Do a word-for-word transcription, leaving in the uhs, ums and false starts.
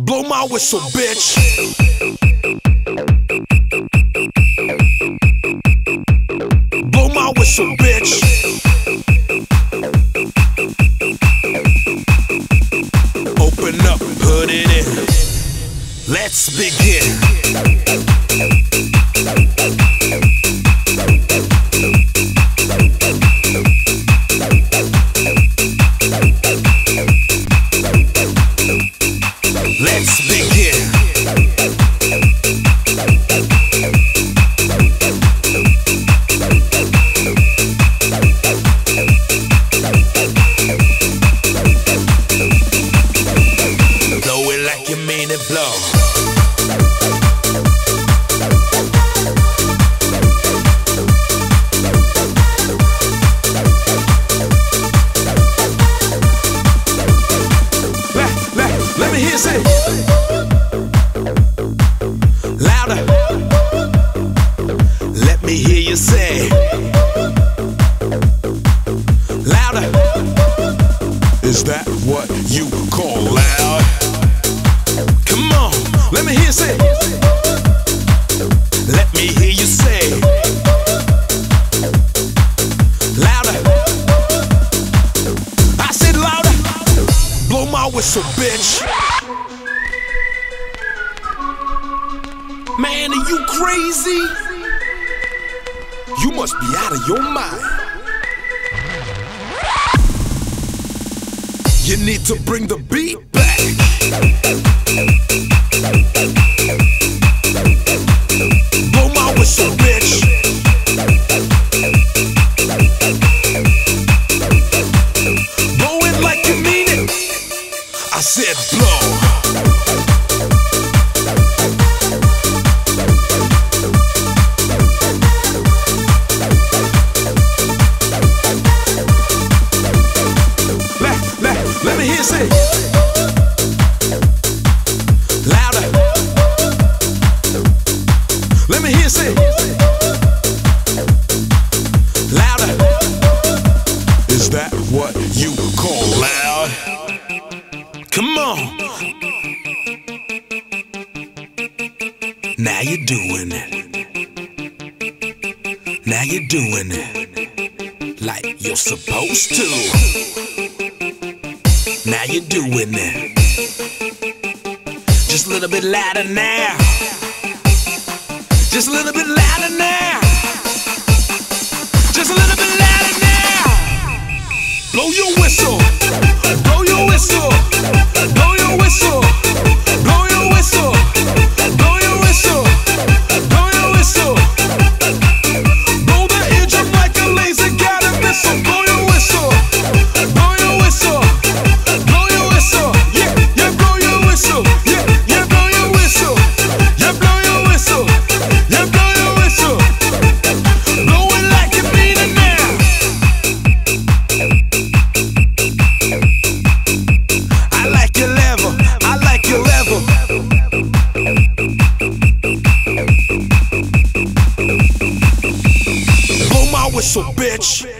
Blow my whistle, bitch. Blow my whistle, bitch. Open up, put it in. Let's begin. Let's begin. Blow it like you mean it, blow. Let me hear you say louder. Let me hear you say louder. Is that what you call loud? Come on, let me hear you say. Let me hear you say louder. I said louder. Blow my whistle, bitch. Man, are you crazy? You must be out of your mind. You need to bring the beat back. Blow my whistle, bitch. Blow it like you mean it. I said blow. Let me hear you say louder. Let me hear you say louder. Is that what you call loud? Come on. Now you're doing it. Now you're doing it like you're supposed to. Now you're doing it. Just a little bit louder now. Just a little bit louder now. Just a little bit louder now. Blow your whistle. Blow your whistle. Blow your whistle. Blow your whistle. Blow your whistle. Blow your whistle. Blow the engine like a laser got a missile. Blow your whistle. Blow your whistle. Blow my whistle, bitch.